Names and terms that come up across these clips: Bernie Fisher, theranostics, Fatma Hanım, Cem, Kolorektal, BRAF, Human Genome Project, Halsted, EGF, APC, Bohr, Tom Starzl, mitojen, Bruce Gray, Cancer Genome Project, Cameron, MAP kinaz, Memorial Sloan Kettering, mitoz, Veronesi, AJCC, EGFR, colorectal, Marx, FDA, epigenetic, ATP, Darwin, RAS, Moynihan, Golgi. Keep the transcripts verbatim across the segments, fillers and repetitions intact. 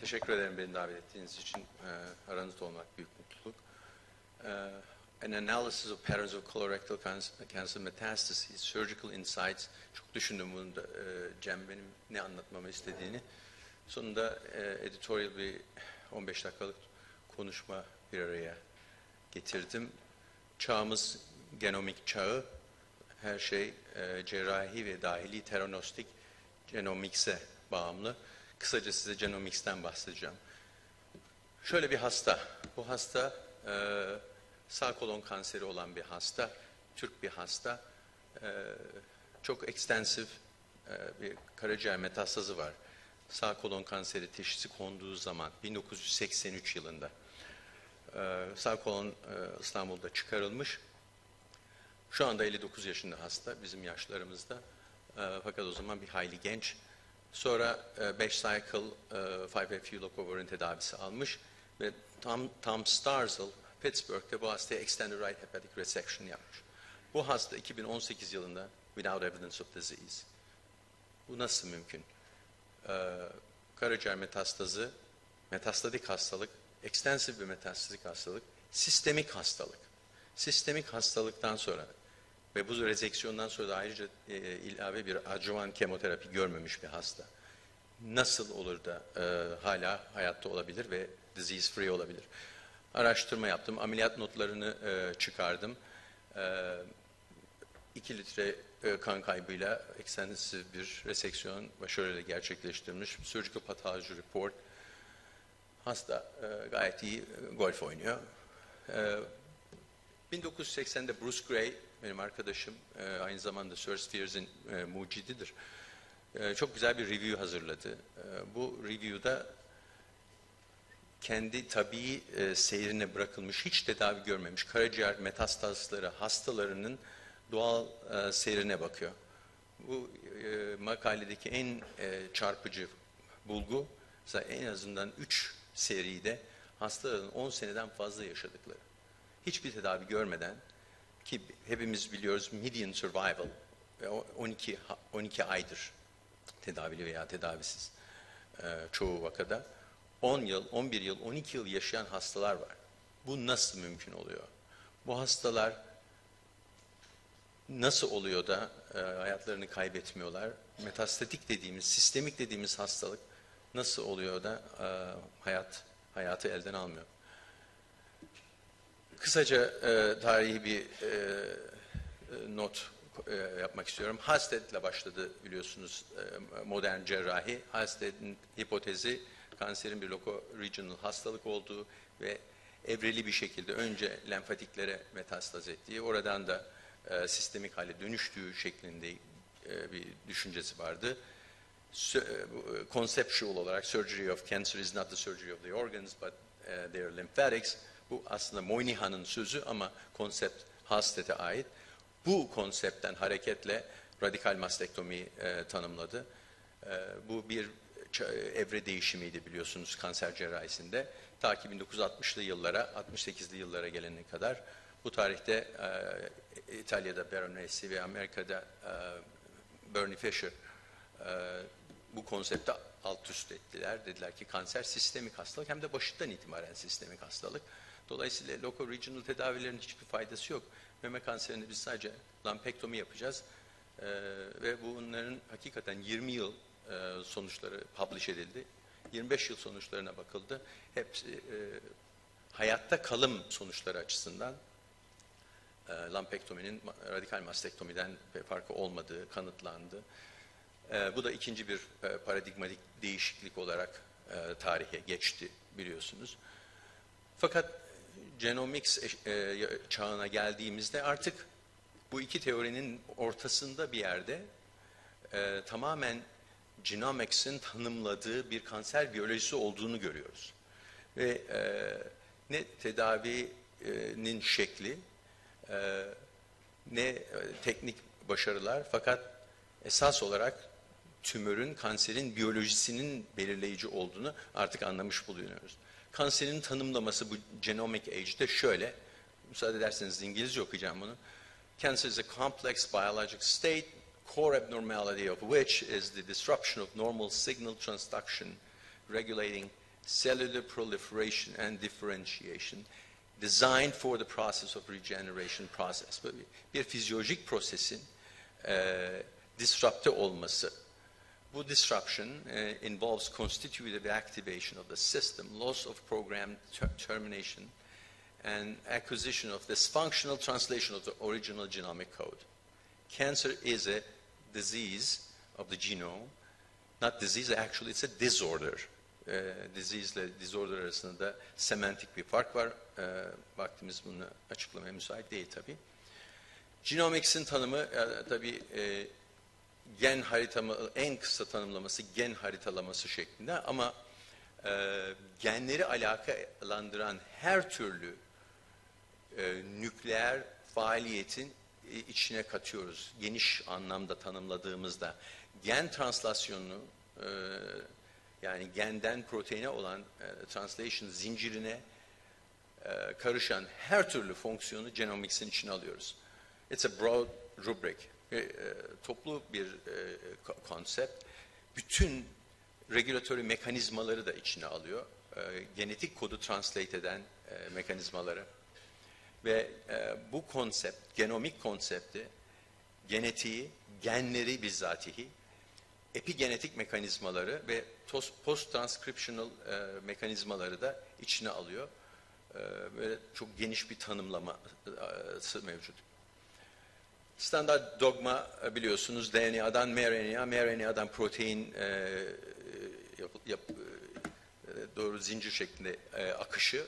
Teşekkür ederim beni davet ettiğiniz için. E, aranızda olmak büyük mutluluk. E, An analysis of patterns of colorectal cancer metastases, surgical insights. Çok düşündüm bunu da, e, Cem benim ne anlatmamı istediğini. Sonunda e, editorial bir on beş dakikalık konuşma bir araya getirdim. Çağımız genomik çağı, her şey e, cerrahi ve dahili teranostik genomiks'e bağımlı. Kısaca size genomiks'ten bahsedeceğim. Şöyle bir hasta, bu hasta e, sağ kolon kanseri olan bir hasta, Türk bir hasta, e, çok ekstensif e, bir karaciğer metastazı var. Sağ kolon kanseri teşhisi konduğu zaman bin dokuz yüz seksen üç yılında e, sağ kolon e, İstanbul'da çıkarılmış. Şu anda elli dokuz yaşında hasta, bizim yaşlarımızda. E, fakat o zaman bir hayli genç. Sonra beş cycle five F U lokovarin tedavisi almış ve Tom, Tom Starzl Pittsburgh'te bu hastaya extended right hepatic resection yapmış. Bu hasta iki bin on sekiz yılında without evidence of disease. Bu nasıl mümkün? Ee, karaciğer metastazı, metastatik hastalık, ekstensif bir metastatik hastalık, sistemik hastalık. Sistemik hastalıktan sonra ve bu rezeksiyondan sonra da ayrıca e, ilave bir adjuvan kemoterapi görmemiş bir hasta. Nasıl olur da e, hala hayatta olabilir ve disease free olabilir? Araştırma yaptım. Ameliyat notlarını e, çıkardım. iki e, litre e, kan kaybıyla ekstensif bir reseksiyon başarıyla gerçekleştirilmiş. Surgical Pathology Report. Hasta e, gayet iyi golf oynuyor. E, bin dokuz yüz seksende Bruce Gray, benim arkadaşım, e, aynı zamanda Surspheres'in e, mucididir. E, çok güzel bir review hazırladı. E, bu review'da kendi tabii e, seyrine bırakılmış, hiç tedavi görmemiş karaciğer metastazları hastalarının doğal e, seyrine bakıyor. Bu e, makaledeki en e, çarpıcı bulgu, en azından üç seride hastaların on seneden fazla yaşadıkları. Hiçbir tedavi görmeden, ki hepimiz biliyoruz median survival on iki aydır tedavili veya tedavisiz e, çoğu vakada. on yıl, on bir yıl, on iki yıl yaşayan hastalar var. Bu nasıl mümkün oluyor? Bu hastalar nasıl oluyor da e, hayatlarını kaybetmiyorlar? Metastatik dediğimiz, sistemik dediğimiz hastalık nasıl oluyor da e, hayat hayatı elden almıyor? Kısaca e, tarihi bir e, not e, yapmak istiyorum. Halsted'le başladı biliyorsunuz e, modern cerrahi. Halsted'in hipotezi kanserin bir loco-regional hastalık olduğu ve evreli bir şekilde önce lenfatiklere metastaz ettiği, oradan da e, sistemik hale dönüştüğü şeklinde e, bir düşüncesi vardı. Conceptual olarak surgery of cancer is not the surgery of the organs but uh, their lymphatics. Bu aslında Moynihan'ın sözü ama konsept Halsted'e ait. Bu konseptten hareketle radikal mastektomiyi e, tanımladı. E, bu bir evre değişimiydi biliyorsunuz kanser cerrahisinde. Ta ki bin dokuz yüz altmışlı yıllara, altmış sekizli yıllara gelene kadar bu tarihte e, İtalya'da Veronesi ve Amerika'da e, Bernie Fisher e, bu konsepte alt üst ettiler. Dediler ki kanser sistemik hastalık, hem de başından itibaren sistemik hastalık. Dolayısıyla loco-regional tedavilerin hiçbir faydası yok. Meme kanserinde biz sadece lampektomi yapacağız e, ve bunların hakikaten yirmi yıl sonuçları publish edildi. yirmi beş yıl sonuçlarına bakıldı. Hepsi e, hayatta kalım sonuçları açısından e, lampektominin radikal mastektomiden farkı olmadığı kanıtlandı. E, bu da ikinci bir e, paradigmatik değişiklik olarak e, tarihe geçti biliyorsunuz. Fakat genomics e, e, çağına geldiğimizde artık bu iki teorinin ortasında bir yerde e, tamamen genomics'in tanımladığı bir kanser biyolojisi olduğunu görüyoruz. Ve e, ne tedavinin şekli, e, ne teknik başarılar, fakat esas olarak tümörün, kanserin biyolojisinin belirleyici olduğunu artık anlamış bulunuyoruz. Kanserin tanımlaması bu genomic age'de şöyle, müsaade ederseniz İngilizce okuyacağım bunu. Cancer is a complex biologic state, core abnormality of which is the disruption of normal signal transduction regulating cellular proliferation and differentiation designed for the process of regeneration process. Böyle bir fizyolojik prosesin e, disrupte olması. Bu disruption e, involves constitutive activation of the system, loss of program termination and acquisition of this functional translation of the original genomic code. Cancer is a disease of the genome. Not disease, actually it's a disorder. E, disease ile disorder arasında da semantik bir fark var. E, vaktimiz bunu açıklamaya müsait değil tabii. Genomics'in tanımı e, tabii e, gen haritamı, en kısa tanımlaması gen haritalaması şeklinde, ama e, genleri alakalandıran her türlü e, nükleer faaliyetin e, içine katıyoruz. Geniş anlamda tanımladığımızda gen translasyonunu e, yani genden proteine olan e, translation zincirine e, karışan her türlü fonksiyonu genomics'in içine alıyoruz. It's a broad rubric. E, e, toplu bir e, konsept. Bütün regulatory mekanizmaları da içine alıyor. E, genetik kodu translate eden e, mekanizmaları. Ve e, bu konsept, genomik konsepti, genetiği, genleri bizzatihi, epigenetik mekanizmaları ve post-transcriptional e, mekanizmaları da içine alıyor. E, böyle çok geniş bir tanımlaması mevcut. Standart dogma biliyorsunuz D N A'dan mRNA, mRNA'dan protein e, yap, yap, e, doğru zincir şeklinde e, akışı.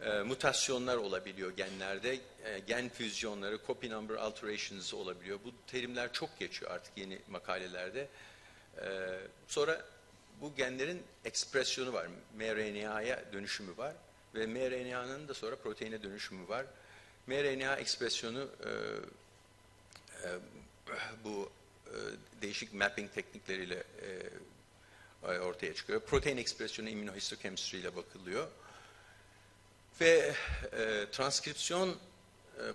E, mutasyonlar olabiliyor genlerde. E, gen füzyonları, copy number alterations olabiliyor. Bu terimler çok geçiyor artık yeni makalelerde. E, sonra bu genlerin ekspresyonu var. mRNA'ya dönüşümü var ve mRNA'nın da sonra proteine dönüşümü var. mRNA ekspresyonu e, e, bu e, değişik mapping teknikleriyle e, ortaya çıkıyor. Protein ekspresyonu immunohistochemistry ile bakılıyor. Ve e, transkripsiyon e,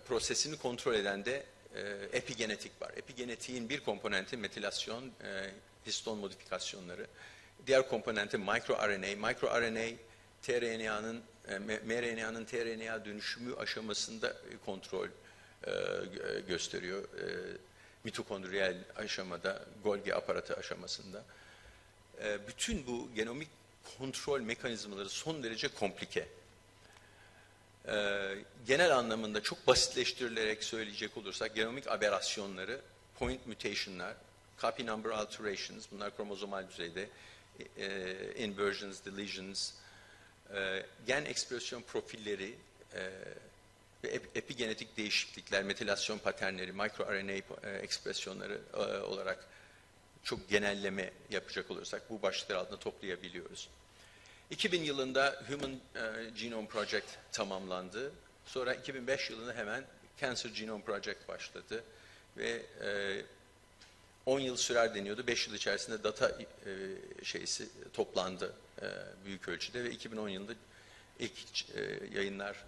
prosesini kontrol eden de e, epigenetik var. Epigenetiğin bir komponenti metilasyon, e, histon modifikasyonları. Diğer komponenti microRNA. MicroRNA tRNA'nın, e, mRNA'nın tRNA dönüşümü aşamasında e, kontrol e, gösteriyor. E, mitokondriyal aşamada, Golgi aparatı aşamasında. E, bütün bu genomik kontrol mekanizmaları son derece komplike. Ee, genel anlamında çok basitleştirilerek söyleyecek olursak genomik aberasyonları, point mutation'lar, copy number alterations, bunlar kromozomal düzeyde, e, inversions, deletions, e, gen ekspresyon profilleri e, ve epigenetik değişiklikler, metilasyon paternleri, microRNA e, ekspresyonları e, olarak çok genelleme yapacak olursak bu başlıklar altında toplayabiliyoruz. iki bin yılında Human Genome Project tamamlandı. Sonra iki bin beş yılında hemen Cancer Genome Project başladı. Ve on yıl sürer deniyordu. beş yıl içerisinde data şeysi toplandı büyük ölçüde. Ve iki bin on yılında ilk yayınlar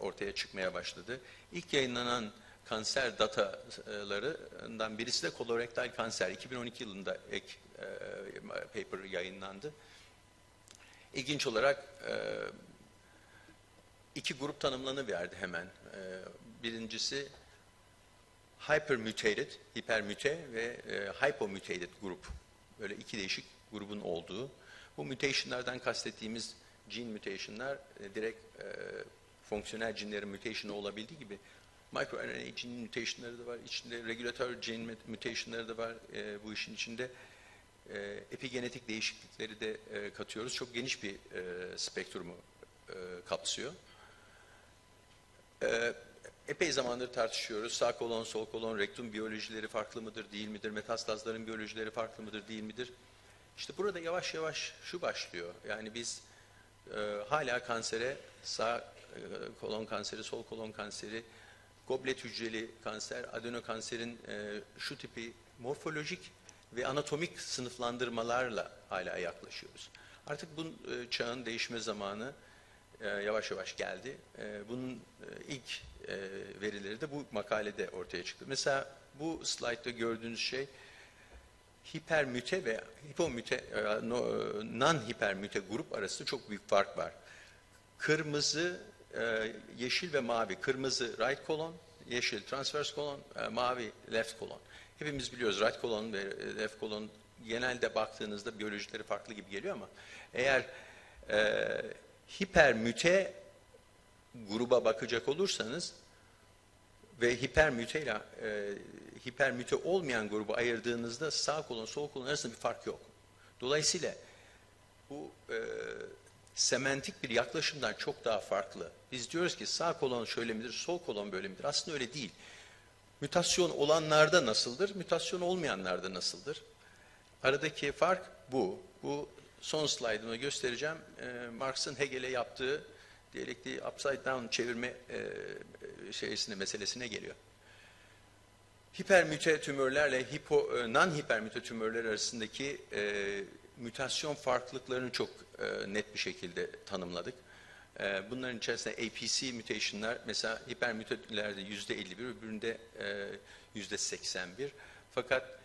ortaya çıkmaya başladı. İlk yayınlanan kanser datalarından birisi de kolorektal kanser. iki bin on iki yılında ek paper yayınlandı. İlginç olarak iki grup tanımlanıverdi hemen. Birincisi hypermutated, hipermüte ve hypomutated grup. Böyle iki değişik grubun olduğu. Bu mutationlardan kastettiğimiz gene mutationlar direkt fonksiyonel cinlerin mutationı olabildiği gibi microRNA gene mutationları da var. İçinde regülatör gene mutationları da var bu işin içinde. Epigenetik değişiklikleri de katıyoruz. Çok geniş bir spektrumu kapsıyor. Epey zamandır tartışıyoruz. Sağ kolon, sol kolon, rektum biyolojileri farklı mıdır, değil midir? Metastazların biyolojileri farklı mıdır, değil midir? İşte burada yavaş yavaş şu başlıyor. Yani biz hala kansere, sağ kolon kanseri, sol kolon kanseri, goblet hücreli kanser, adenokanserin şu tipi morfolojik ve anatomik sınıflandırmalarla hala yaklaşıyoruz. Artık bu e, çağın değişme zamanı e, yavaş yavaş geldi. E, bunun e, ilk e, verileri de bu makalede ortaya çıktı. Mesela bu slaytta gördüğünüz şey hipermüte ve hipomüte, non-hipermüte grup arasında çok büyük fark var. Kırmızı, yeşil ve mavi. Kırmızı right kolon, yeşil transverse kolon, mavi left kolon. Hepimiz biliyoruz right kolon ve left kolon genelde baktığınızda biyolojileri farklı gibi geliyor ama eğer e, hipermüte gruba bakacak olursanız ve hipermüte ile hipermüte olmayan grubu ayırdığınızda sağ kolon sol kolon arasında bir fark yok. Dolayısıyla bu e, semantik bir yaklaşımdan çok daha farklı. Biz diyoruz ki sağ kolon şöyle midir, sol kolon böyle midir? Aslında öyle değil. Mutasyon olanlarda nasıldır, mutasyon olmayanlarda nasıldır? Aradaki fark bu. Bu son slaytımda göstereceğim. E, Marx'ın Hegel'e yaptığı diyalektiği upside down çevirme e, şeysine, meselesine geliyor. Hipermüte tümörlerle hipo, non-hipermüte tümörler arasındaki e, mutasyon farklılıklarını çok e, net bir şekilde tanımladık. E, bunların içerisinde A P C mutationlar mesela hipermütelerde yüzde elli bir, öbüründe e, yüzde seksen bir. Fakat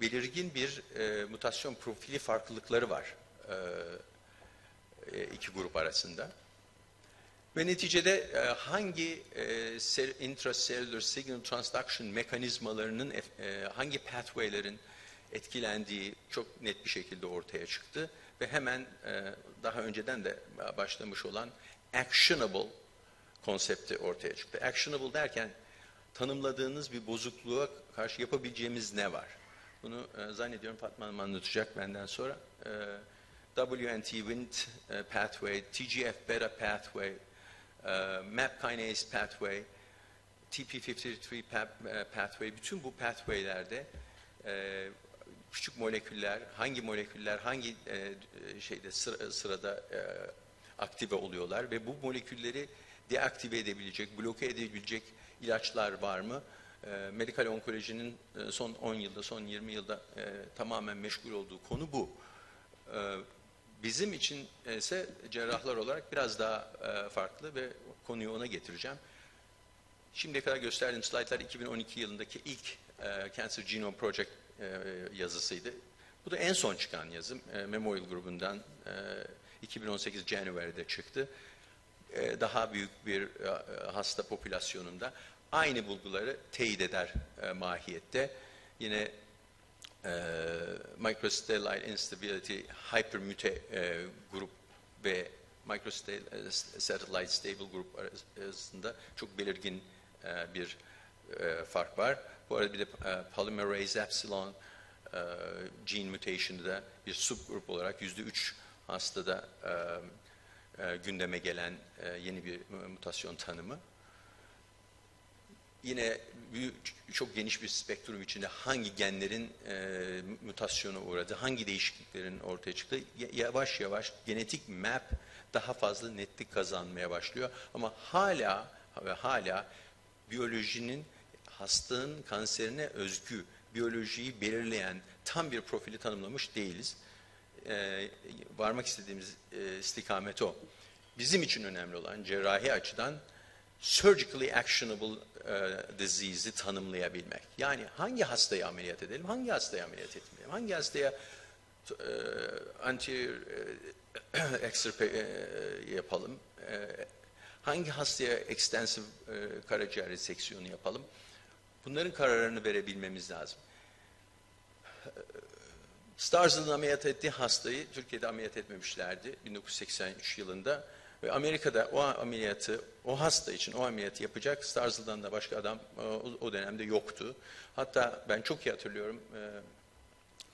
belirgin bir e, mutasyon profili farklılıkları var e, iki grup arasında. Ve neticede e, hangi e, intracellular signal transduction mekanizmalarının, e, hangi pathwaylerin etkilendiği çok net bir şekilde ortaya çıktı. Ve hemen e, daha önceden de başlamış olan actionable konsepti ortaya çıktı. Actionable derken tanımladığınız bir bozukluğa karşı yapabileceğimiz ne var? Bunu e, zannediyorum Fatma Hanım anlatacak benden sonra. E, W N T Wnt e, pathway, T G F beta pathway, e, M A P kinase pathway, T P elli üç pap, e, pathway, bütün bu pathwaylerde e, küçük moleküller, hangi moleküller hangi e, şeyde sıra, sırada e, aktive oluyorlar ve bu molekülleri deaktive edebilecek, bloke edebilecek ilaçlar var mı? Medikal onkolojinin son on yılda, son yirmi yılda e, tamamen meşgul olduğu konu bu. E, bizim için ise cerrahlar olarak biraz daha e, farklı ve konuyu ona getireceğim. Şimdiye kadar gösterdiğim slaytlar iki bin on iki yılındaki ilk e, Cancer Genome Project e, yazısıydı. Bu da en son çıkan yazım. E, Memorial grubundan e, iki bin on sekiz January'de çıktı. E, daha büyük bir e, hasta popülasyonunda. Aynı bulguları teyit eder e, mahiyette. Yine e, microstellar instability, hypermute e, grup ve microsatellite stable grup arasında çok belirgin e, bir e, fark var. Bu arada bir de e, polymerase epsilon e, gene mutation'ı da bir subgrup olarak yüzde üç hastada e, e, gündeme gelen e, yeni bir mutasyon tanımı. Yine büyük, çok geniş bir spektrum içinde hangi genlerin e, mutasyona uğradı, hangi değişikliklerin ortaya çıktı, yavaş yavaş genetik map daha fazla netlik kazanmaya başlıyor. Ama hala ve hala biyolojinin, hastanın kanserine özgü biyolojiyi belirleyen tam bir profili tanımlamış değiliz. E, varmak istediğimiz e, istikamet o. Bizim için önemli olan cerrahi açıdan surgically actionable uh, disease'i tanımlayabilmek. Yani hangi hastayı ameliyat edelim, hangi hastayı ameliyat etmeyelim, hangi hastaya uh, anti uh, extirpe uh, yapalım, uh, hangi hastaya extensive uh, karaciğer seksiyonu yapalım. Bunların kararını verebilmemiz lazım. Uh, Starzl'ın ameliyat ettiği hastayı Türkiye'de ameliyat etmemişlerdi bin dokuz yüz seksen üç yılında. Ve Amerika'da o ameliyatı, o hasta için o ameliyatı yapacak Starzl'dan da başka adam o dönemde yoktu. Hatta ben çok iyi hatırlıyorum,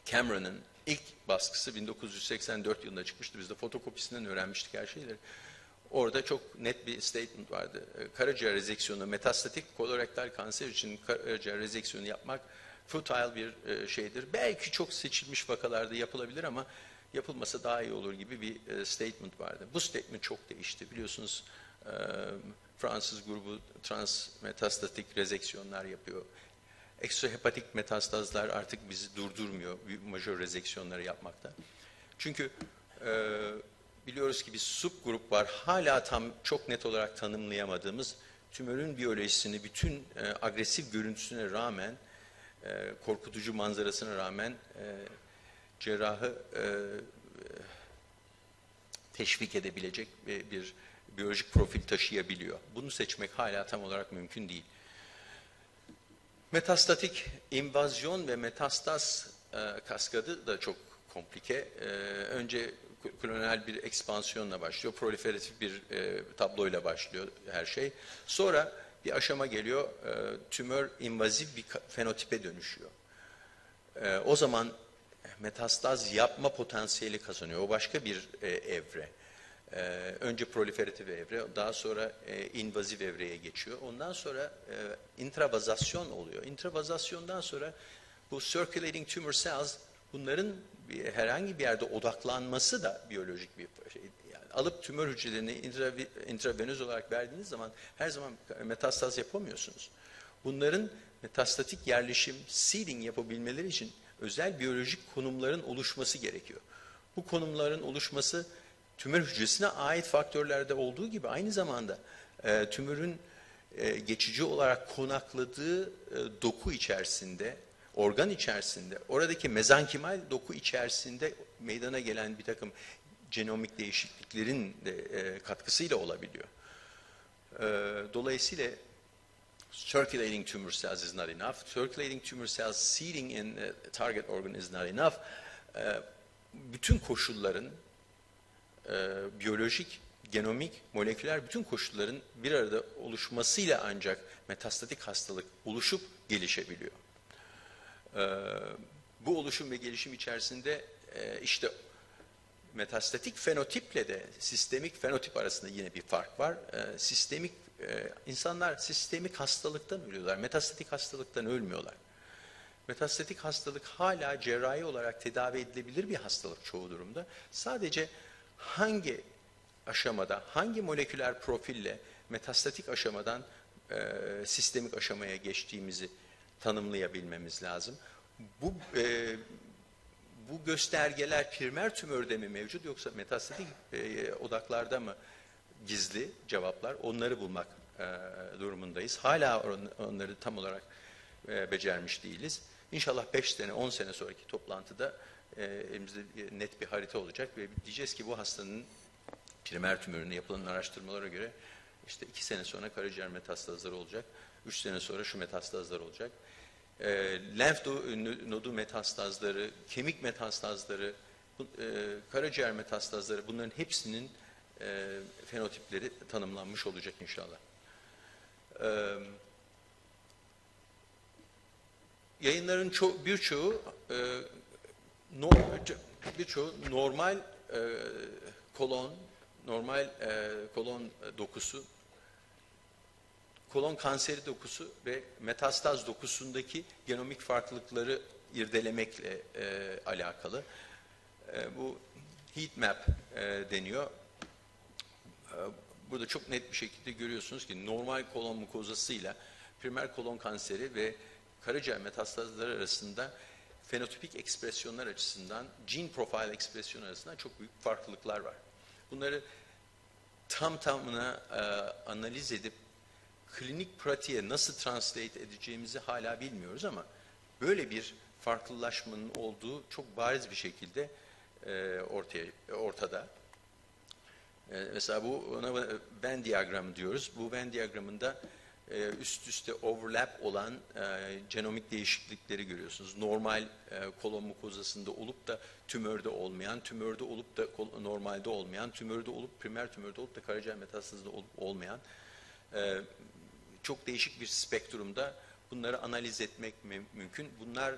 Cameron'ın ilk baskısı bin dokuz yüz seksen dört yılında çıkmıştı. Biz de fotokopisinden öğrenmiştik her şeyleri. Orada çok net bir statement vardı. Karaciğer rezeksiyonu, metastatik kolorektal kanser için karaciğer rezeksiyonu yapmak futile bir şeydir. Belki çok seçilmiş vakalarda yapılabilir ama yapılmasa daha iyi olur gibi bir statement vardı. Bu statement çok değişti. Biliyorsunuz Fransız grubu trans metastatik rezeksiyonlar yapıyor. Eksohepatik metastazlar artık bizi durdurmuyor majör rezeksiyonları yapmakta. Çünkü biliyoruz ki bir subgrup var. Hala tam çok net olarak tanımlayamadığımız tümörün biyolojisini bütün agresif görüntüsüne rağmen e, korkutucu manzarasına rağmen e, cerrahı e, teşvik edebilecek bir, bir biyolojik profil taşıyabiliyor. Bunu seçmek hala tam olarak mümkün değil. Metastatik invazyon ve metastaz e, kaskadı da çok komplike. E, önce klonal bir ekspansiyonla başlıyor. Proliferatif bir e, tabloyla başlıyor her şey. Sonra bir aşama geliyor. E, tümör invazif bir fenotipe dönüşüyor. E, o zaman metastaz yapma potansiyeli kazanıyor. O başka bir e, evre. E, önce proliferatif evre, daha sonra e, invazif evreye geçiyor. Ondan sonra e, intravazasyon oluyor. Intravazasyondan sonra bu circulating tumor cells, bunların bir, herhangi bir yerde odaklanması da biyolojik bir şey. Yani alıp tümör hücrelerini intra, intravenöz olarak verdiğiniz zaman her zaman metastaz yapamıyorsunuz. Bunların metastatik yerleşim, seeding yapabilmeleri için özel biyolojik konumların oluşması gerekiyor. Bu konumların oluşması tümör hücresine ait faktörlerde olduğu gibi aynı zamanda e, tümörün e, geçici olarak konakladığı e, doku içerisinde, organ içerisinde, oradaki mezankimal doku içerisinde meydana gelen bir takım genomik değişikliklerin de e, katkısıyla olabiliyor. E, dolayısıyla circulating tumor cells is not enough. Circulating tumor cells seeding in the target organ is not enough. E, bütün koşulların, e, biyolojik, genomik, moleküler bütün koşulların bir arada oluşmasıyla ancak metastatik hastalık oluşup gelişebiliyor. E, bu oluşum ve gelişim içerisinde e, işte metastatik fenotiple de sistemik fenotip arasında yine bir fark var. E, sistemik Ee, insanlar sistemik hastalıktan ölüyorlar. Metastatik hastalıktan ölmüyorlar. Metastatik hastalık hala cerrahi olarak tedavi edilebilir bir hastalık çoğu durumda. Sadece hangi aşamada, hangi moleküler profille metastatik aşamadan e, sistemik aşamaya geçtiğimizi tanımlayabilmemiz lazım. Bu e, bu göstergeler primer tümörde mi mevcut, yoksa metastatik e, odaklarda mı gizli cevaplar, onları bulmak e, durumundayız. Hala on, onları tam olarak e, becermiş değiliz. İnşallah beş sene on sene sonraki toplantıda e, elimizde net bir harita olacak ve diyeceğiz ki bu hastanın primer tümöründe yapılan araştırmalara göre işte iki sene sonra karaciğer metastazları olacak, üç sene sonra şu metastazlar olacak. E, lenf nodu metastazları, kemik metastazları, bu, e, karaciğer metastazları, bunların hepsinin E, fenotipleri tanımlanmış olacak inşallah. E, yayınların ço birçoğu e, no birçoğu normal e, kolon, normal e, kolon dokusu, kolon kanseri dokusu ve metastaz dokusundaki genomik farklılıkları irdelemekle e, alakalı. E, bu heat map e, deniyor. Burada çok net bir şekilde görüyorsunuz ki normal kolon mukozasıyla primer kolon kanseri ve karaciğer metastazları arasında fenotipik ekspresyonlar açısından, gene profile ekspresyonu arasında çok büyük farklılıklar var. Bunları tam tamına e, analiz edip klinik pratiğe nasıl translate edeceğimizi hala bilmiyoruz, ama böyle bir farklılaşmanın olduğu çok bariz bir şekilde e, ortaya ortada. Mesela bu, ona Venn diyagramı diyoruz. Bu Venn diyagramında üst üste overlap olan genomik değişiklikleri görüyorsunuz. Normal kolon mukozasında olup da tümörde olmayan, tümörde olup da normalde olmayan, tümörde olup primer tümörde olup da karaciğer metastazında olmayan, çok değişik bir spektrumda bunları analiz etmek mümkün. Bunlar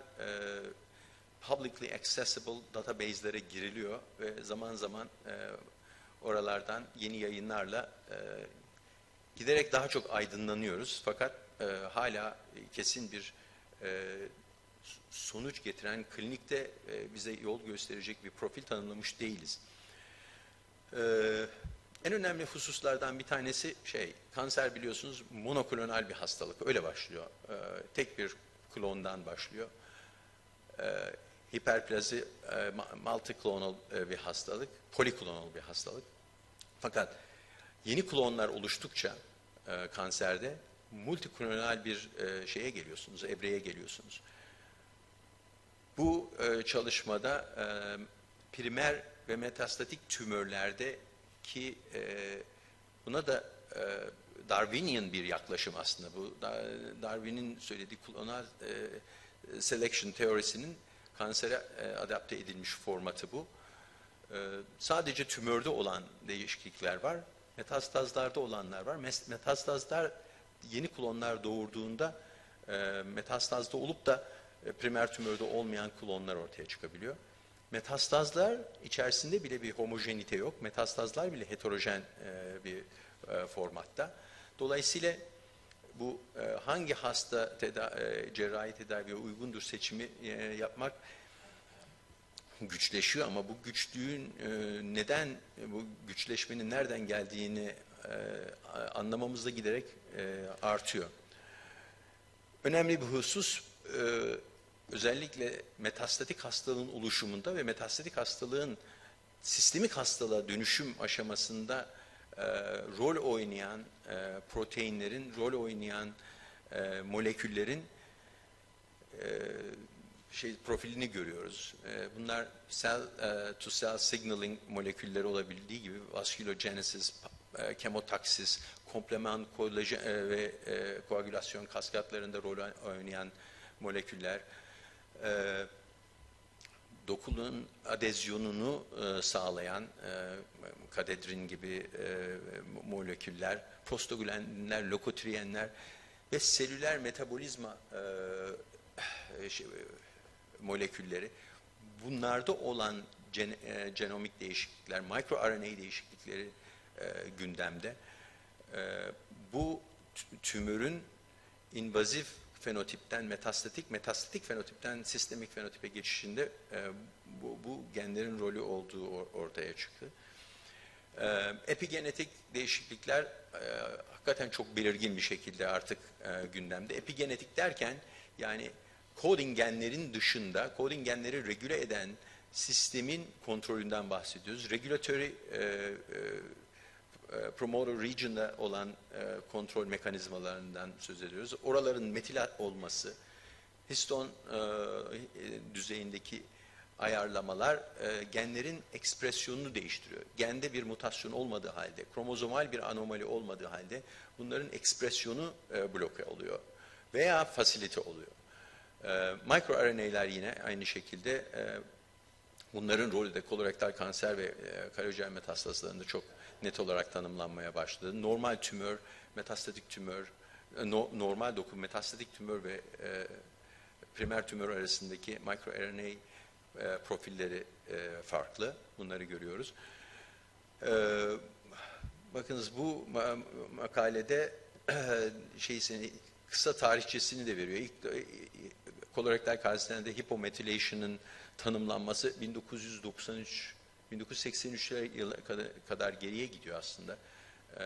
publicly accessible database'lere giriliyor ve zaman zaman oralardan yeni yayınlarla e, giderek daha çok aydınlanıyoruz. Fakat e, hala kesin bir e, sonuç getiren, klinikte e, bize yol gösterecek bir profil tanımlamış değiliz. E, en önemli hususlardan bir tanesi şey, kanser biliyorsunuz monoklonal bir hastalık. Öyle başlıyor. E, tek bir klondan başlıyor. E, hiperplazi e, multiklonal e, bir hastalık, poliklonal bir hastalık. Fakat yeni klonlar oluştukça e, kanserde multiklonal bir e, şeye geliyorsunuz, evreye geliyorsunuz. Bu e, çalışmada e, primer ve metastatik tümörlerdeki e, buna da e, Darwinian bir yaklaşım aslında. Bu Darwin'in söylediği clonal e, selection teorisinin kansere e, adapte edilmiş formatı bu. E, sadece tümörde olan değişiklikler var. Metastazlarda olanlar var. Metastazlar yeni klonlar doğurduğunda e, metastazda olup da e, primer tümörde olmayan klonlar ortaya çıkabiliyor. Metastazlar içerisinde bile bir homojenite yok. Metastazlar bile heterojen e, bir e, formatta. Dolayısıyla bu e, hangi hasta teda e, cerrahi tedaviye uygundur seçimi e, yapmak güçleşiyor, ama bu güçlüğün e, neden, bu güçleşmenin nereden geldiğini e, anlamamız da giderek e, artıyor. Önemli bir husus, e, özellikle metastatik hastalığın oluşumunda ve metastatik hastalığın sistemik hastalığa dönüşüm aşamasında e, rol oynayan e, proteinlerin, rol oynayan e, moleküllerin e, şey profilini görüyoruz. Bunlar cell to cell signaling molekülleri olabildiği gibi vasculogenesis, kemotaksis, komplement, kolajen ve koagülasyon kaskatlarında rol oynayan moleküller, dokunun adezyonunu sağlayan kadedrin gibi moleküller, prostaglandinler, lökotriyenler ve selüler metabolizma şey, molekülleri, bunlarda olan gen, e, genomik değişiklikler, microRNA değişiklikleri e, gündemde. E, bu tümörün invazif fenotipten metastatik, metastatik fenotipten sistemik fenotipe geçişinde e, bu, bu genlerin rolü olduğu or ortaya çıktı. E, epigenetik değişiklikler e, hakikaten çok belirgin bir şekilde artık e, gündemde. Epigenetik derken, yani coding genlerin dışında, coding genleri regüle eden sistemin kontrolünden bahsediyoruz. Regulatory e, e, promoter region'da olan e, kontrol mekanizmalarından söz ediyoruz. Oraların metilat olması, histon e, düzeyindeki ayarlamalar e, genlerin ekspresyonunu değiştiriyor. Gende bir mutasyon olmadığı halde, kromozomal bir anomali olmadığı halde bunların ekspresyonu e, bloke oluyor veya fasilite oluyor. E, MicroRNA'ler yine aynı şekilde, e, bunların rolü de kolorektal kanser ve e, karaciğer metastazlarında çok net olarak tanımlanmaya başladı. Normal tümör, metastatik tümör, e, no, normal doku, metastatik tümör ve e, primer tümör arasındaki microRNA e, profilleri e, farklı. Bunları görüyoruz. E, bakınız bu ma makalede şeysini, kısa tarihçesini de veriyor. İlk kolorektal kanserinde hipometilation'ın tanımlanması bin dokuz yüz doksan üç bin dokuz yüz seksen üç'lere kadar, kadar geriye gidiyor aslında. Ee,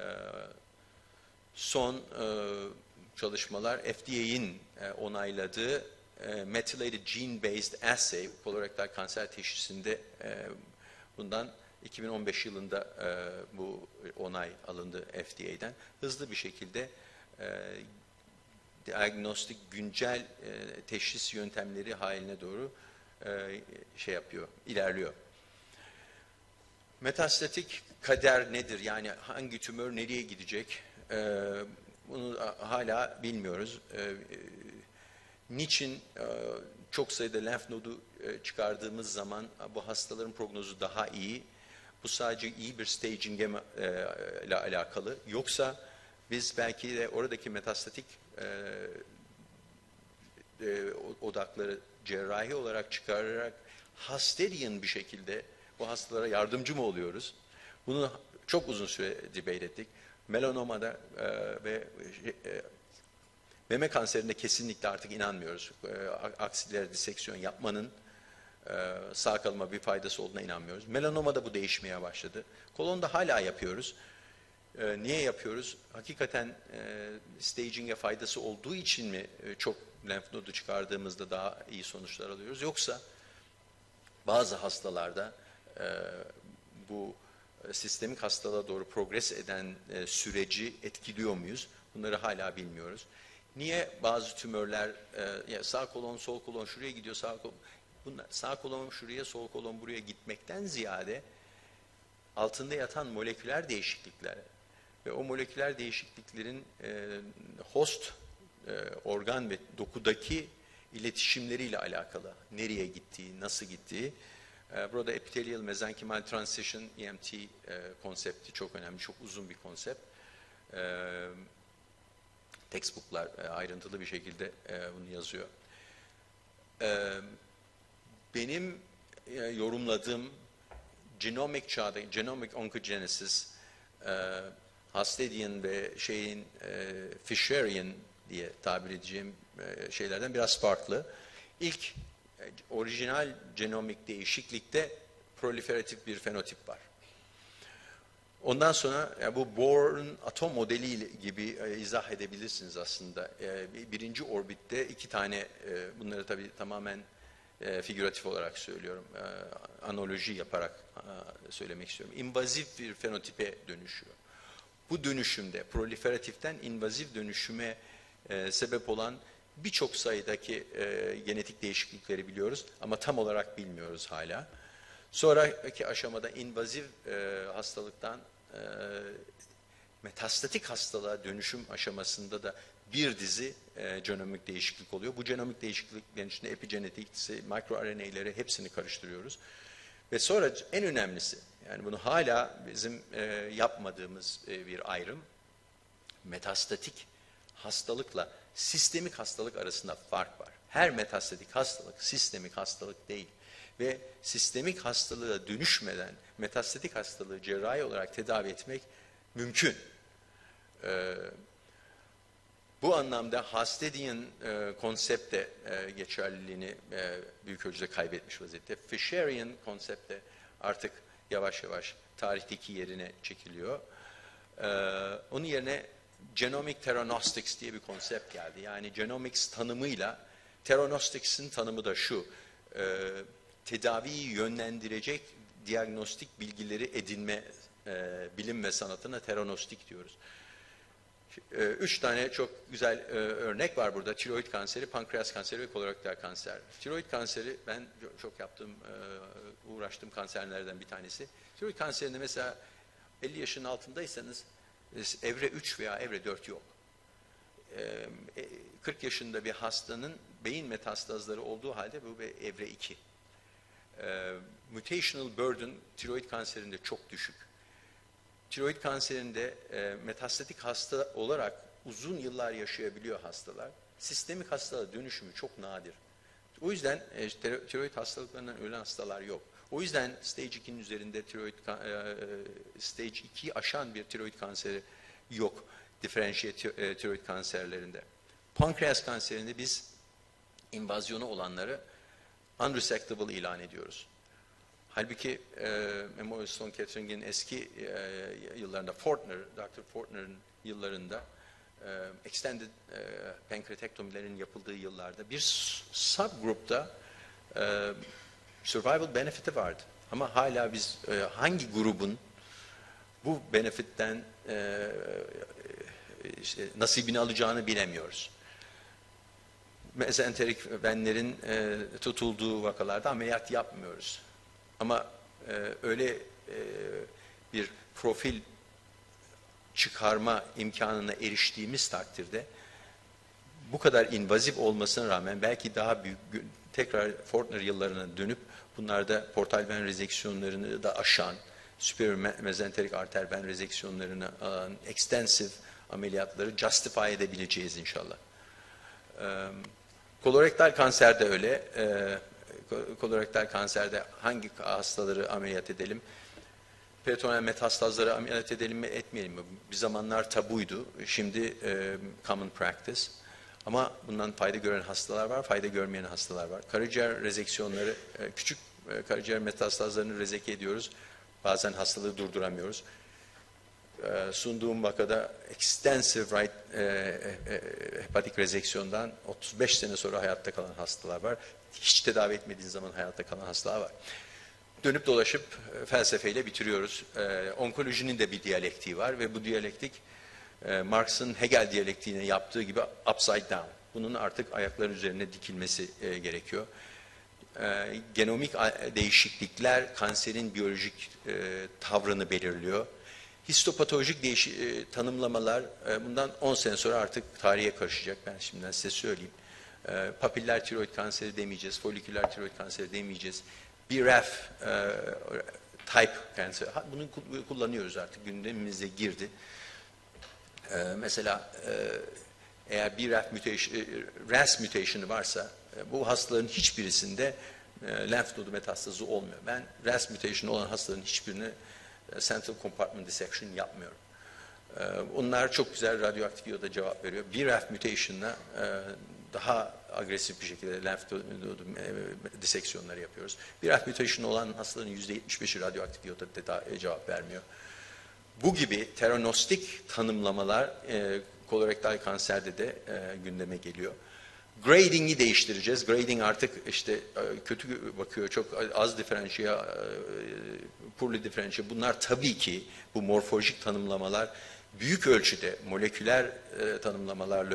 son e, çalışmalar F D A'in e, onayladığı e, Methylated Gene-Based Assay kolorektal kanser teşhisinde e, bundan iki bin on beş yılında e, bu onay alındı F D A'den. Hızlı bir şekilde e, diagnostik güncel e, teşhis yöntemleri haline doğru e, şey yapıyor, ilerliyor. Metastatik kader nedir? Yani hangi tümör nereye gidecek? E, bunu hala bilmiyoruz. E, e, niçin e, çok sayıda lenf nodu e, çıkardığımız zaman bu hastaların prognozu daha iyi? Bu sadece iyi bir staging e, ile alakalı. Yoksa biz belki de oradaki metastatik E, e, odakları cerrahi olarak çıkararak Halstedian bir şekilde bu hastalara yardımcı mı oluyoruz? Bunu çok uzun süre debate ettik. Melanomada e, ve e, meme kanserinde kesinlikle artık inanmıyoruz. E, Aksilere diseksiyon yapmanın e, sağ kalıma bir faydası olduğuna inanmıyoruz. Melanomada bu değişmeye başladı. Kolonda hala yapıyoruz. Niye yapıyoruz? Hakikaten e, staging'e faydası olduğu için mi e, çok lenf nodu çıkardığımızda daha iyi sonuçlar alıyoruz? Yoksa bazı hastalarda e, bu sistemik hastalığa doğru progres eden e, süreci etkiliyor muyuz? Bunları hala bilmiyoruz. Niye bazı tümörler e, sağ kolon, sol kolon şuraya gidiyor, sağ kolon Bunlar sağ kolonum şuraya, sol kolon buraya gitmekten ziyade altında yatan moleküler değişikliklere ve o moleküler değişikliklerin e, host e, organ ve dokudaki iletişimleriyle alakalı. Nereye gittiği, nasıl gittiği. E, burada epithelial mesenchymal transition E M T e, konsepti çok önemli, çok uzun bir konsept. E, textbooklar e, ayrıntılı bir şekilde e, bunu yazıyor. E, benim e, yorumladığım genomic çağda, genomic oncogenesis, e, Halstedian ve şeyin e, Fisherian diye tabir edeceğim e, şeylerden biraz farklı. İlk e, orijinal genomik değişiklikte proliferatif bir fenotip var. Ondan sonra yani bu Bohr'un atom modeli gibi e, izah edebilirsiniz aslında. E, birinci orbitte iki tane, e, bunları tabii tamamen e, figüratif olarak söylüyorum, e, analoji yaparak e, söylemek istiyorum. İnvazif bir fenotipe dönüşüyor. Bu dönüşümde proliferatiften invazif dönüşüme e, sebep olan birçok sayıdaki e, genetik değişiklikleri biliyoruz ama tam olarak bilmiyoruz hala. Sonraki aşamada invazif e, hastalıktan e, metastatik hastalığa dönüşüm aşamasında da bir dizi e, genomik değişiklik oluyor. Bu genomik değişikliklerin içinde epigenetiği, mikroRNA'ları hepsini karıştırıyoruz. Ve sonra en önemlisi, yani bunu hala bizim e, yapmadığımız e, bir ayrım, metastatik hastalıkla sistemik hastalık arasında fark var. Her metastatik hastalık sistemik hastalık değil. Ve sistemik hastalığa dönüşmeden metastatik hastalığı cerrahi olarak tedavi etmek mümkün. E, bu anlamda Halstedian e, konsepte e, geçerliliğini e, büyük ölçüde kaybetmiş vaziyette. Fisherian konsepte artık yavaş yavaş tarihteki yerine çekiliyor. Ee, onun yerine genomic theranostics diye bir konsept geldi. Yani genomics tanımıyla theranostics'in tanımı da şu. E, tedaviyi yönlendirecek diagnostik bilgileri edinme e, bilim ve sanatına theranostik diyoruz. E, üç tane çok güzel e, örnek var burada. Tiroid kanseri, pankreas kanseri ve kolorektal kanser. Tiroid kanseri ben çok yaptığım, e, uğraştığım kanserlerden bir tanesi. Tiroid kanserinde mesela elli yaşın altındaysanız evre üç veya evre dört yok. E, kırk yaşında bir hastanın beyin metastazları olduğu halde bu bir evre iki. E, mutational burden tiroid kanserinde çok düşük. Tiroid kanserinde e, metastatik hasta olarak uzun yıllar yaşayabiliyor hastalar. Sistemik hastalığa dönüşümü çok nadir. O yüzden e, tiroid hastalıklarından ölen hastalar yok. O yüzden stage iki'nin üzerinde tiroid, e, stage iki'yi aşan bir tiroid kanseri yok. Diferansiyel tiroid kanserlerinde. Pankreas kanserinde biz invazyonu olanları unresectable ilan ediyoruz. Halbuki e, Memorial Sloan Kettering'in eski e, yıllarında Fortner, Doktor Fortner'ın yıllarında e, extended e, pankreatektomilerin yapıldığı yıllarda bir subgrupta e, survival benefit'i vardı. Ama hala biz e, hangi grubun bu benefitten e, işte, nasibini alacağını bilemiyoruz. Mezenterik benlerin e, tutulduğu vakalarda ameliyat yapmıyoruz. Ama e, öyle e, bir profil çıkarma imkanına eriştiğimiz takdirde bu kadar invazif olmasına rağmen belki daha büyük, tekrar Fortner yıllarına dönüp bunlarda portal ven rezeksiyonlarını da aşan, superior mezenterik arter ven rezeksiyonlarını alan extensive ameliyatları justify edebileceğiz inşallah. E, kolorektal kanser de öyle. E, Kolorektal kanserde hangi hastaları ameliyat edelim? Peritoneal metastazları ameliyat edelim mi, etmeyelim mi? Bir zamanlar tabuydu. Şimdi e, common practice. Ama bundan fayda gören hastalar var, fayda görmeyen hastalar var. Karaciğer rezeksiyonları, e, küçük e, karaciğer metastazlarını rezeke ediyoruz. Bazen hastalığı durduramıyoruz. E, sunduğum vakada extensive right e, e, hepatik rezeksiyondan otuz beş sene sonra hayatta kalan hastalar var. Hiç tedavi etmediğin zaman hayatta kalan hastalar var. Dönüp dolaşıp felsefeyle bitiriyoruz. Ee, onkolojinin de bir diyalektiği var ve bu diyalektik e, Marx'ın Hegel diyalektiğine yaptığı gibi upside down. Bunun artık ayakların üzerine dikilmesi e, gerekiyor. E, genomik değişiklikler kanserin biyolojik e, tavrını belirliyor. Histopatolojik değiş, e, tanımlamalar e, bundan on sene sonra artık tarihe karışacak. Ben şimdiden size söyleyeyim. E, papiller tiroid kanseri demeyeceğiz. Foliküler tiroid kanseri demeyeceğiz. B R A F e, type kanseri. Bunu kullanıyoruz artık. Gündemimize girdi. E, mesela e, eğer B R A F mutation, R A S mutation'ı varsa bu hastaların hiçbirisinde e, lenf nodu metastazı olmuyor. Ben R A S mutation'ı olan hastaların hiçbirini e, central compartment dissection yapmıyorum. E, onlar çok güzel radyoaktif yoda cevap veriyor. B R A F mutation'la e, daha agresif bir şekilde lenf nodu e, diseksiyonları yapıyoruz. B R A F mutation'ı olan hastaların yüzde yetmiş beşi radyoaktif yoda cevap vermiyor. Bu gibi teranostik tanımlamalar e, kolorektal kanserde de e, gündeme geliyor. Grading'i değiştireceğiz. Grading artık işte kötü bakıyor, çok az diferansiye, poorly diferansiye. Bunlar tabii ki bu morfolojik tanımlamalar büyük ölçüde moleküler tanımlamalarla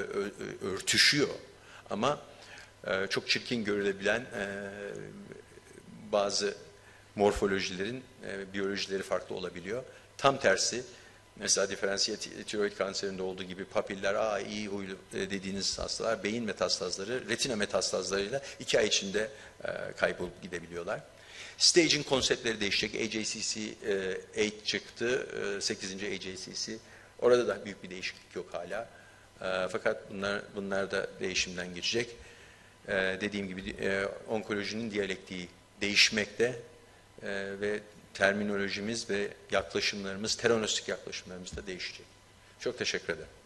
örtüşüyor. Ama çok çirkin görülebilen bazı morfolojilerin biyolojileri farklı olabiliyor. Tam tersi. Mesela diferansiyel tiroid kanserinde olduğu gibi papiller, aa iyi huylu dediğiniz hastalar, beyin metastazları, retina metastazlarıyla iki ay içinde e, kaybolup gidebiliyorlar. Staging konseptleri değişecek. A J C C e, çıktı, e, sekizinci A J C C. Orada da büyük bir değişiklik yok hala. E, fakat bunlar, bunlar da değişimden geçecek. E, dediğim gibi e, onkolojinin diyalektiği değişmekte e, ve terminolojimiz ve yaklaşımlarımız, teranostik yaklaşımlarımız da değişecek. Çok teşekkür ederim.